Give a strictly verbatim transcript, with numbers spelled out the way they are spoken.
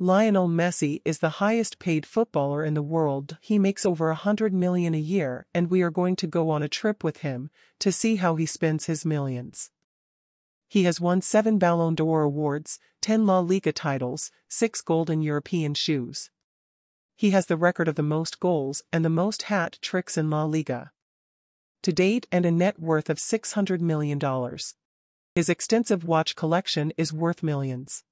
Lionel Messi is the highest-paid footballer in the world. He makes over one hundred million dollars a year, and we are going to go on a trip with him to see how he spends his millions. He has won seven Ballon d'Or awards, ten La Liga titles, six golden European shoes. He has the record of the most goals and the most hat tricks in La Liga to date, and a net worth of six hundred million dollars. His extensive watch collection is worth millions.